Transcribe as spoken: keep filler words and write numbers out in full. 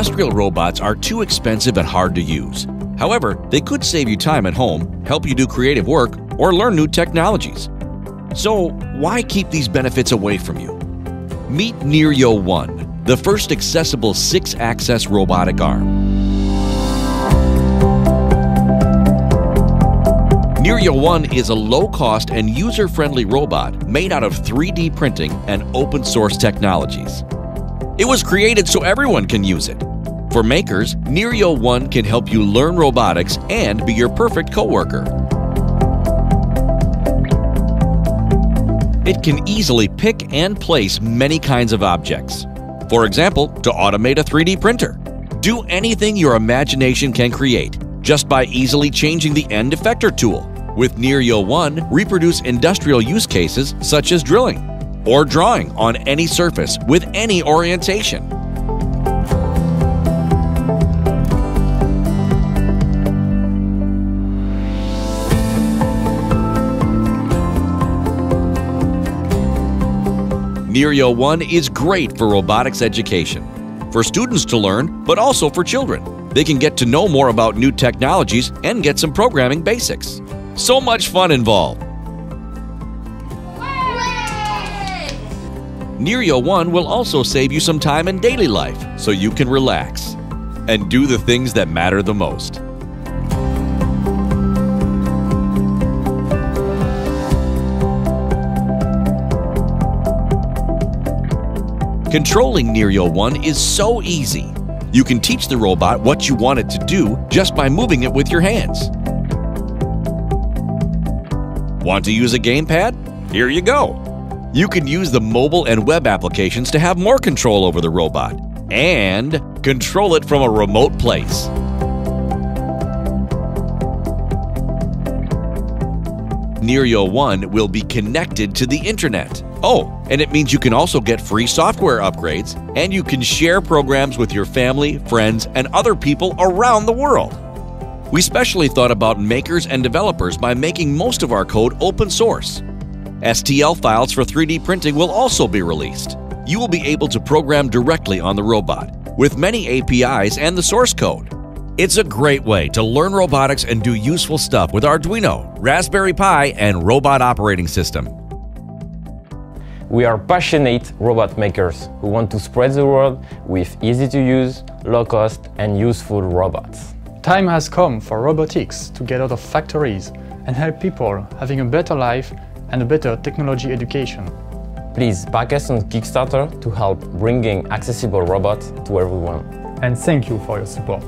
industrial robots are too expensive and hard to use. However, they could save you time at home, help you do creative work, or learn new technologies. So, why keep these benefits away from you? Meet Niryo One, the first accessible six-axis robotic arm. Niryo One is a low-cost and user-friendly robot made out of three D printing and open-source technologies. It was created so everyone can use it. For makers, Niryo One can help you learn robotics and be your perfect coworker. It can easily pick and place many kinds of objects. For example, to automate a three D printer. Do anything your imagination can create, just by easily changing the end effector tool. With Niryo One, reproduce industrial use cases such as drilling or drawing on any surface with any orientation. Niryo One is great for robotics education, for students to learn, but also for children. They can get to know more about new technologies and get some programming basics. So much fun involved! Niryo One will also save you some time in daily life so you can relax and do the things that matter the most. Controlling Niryo One is so easy. You can teach the robot what you want it to do just by moving it with your hands. Want to use a gamepad? Here you go! You can use the mobile and web applications to have more control over the robot and control it from a remote place. Niryo One will be connected to the internet. Oh, and it means you can also get free software upgrades, and you can share programs with your family, friends, and other people around the world. We specially thought about makers and developers by making most of our code open source. S T L files for three D printing will also be released. You will be able to program directly on the robot, with many A P Is and the source code. It's a great way to learn robotics and do useful stuff with Arduino, Raspberry Pi, and Robot Operating System. We are passionate robot makers who want to spread the word with easy-to-use, low-cost and useful robots. Time has come for robotics to get out of factories and help people having a better life and a better technology education. Please back us on Kickstarter to help bringing accessible robots to everyone. And thank you for your support.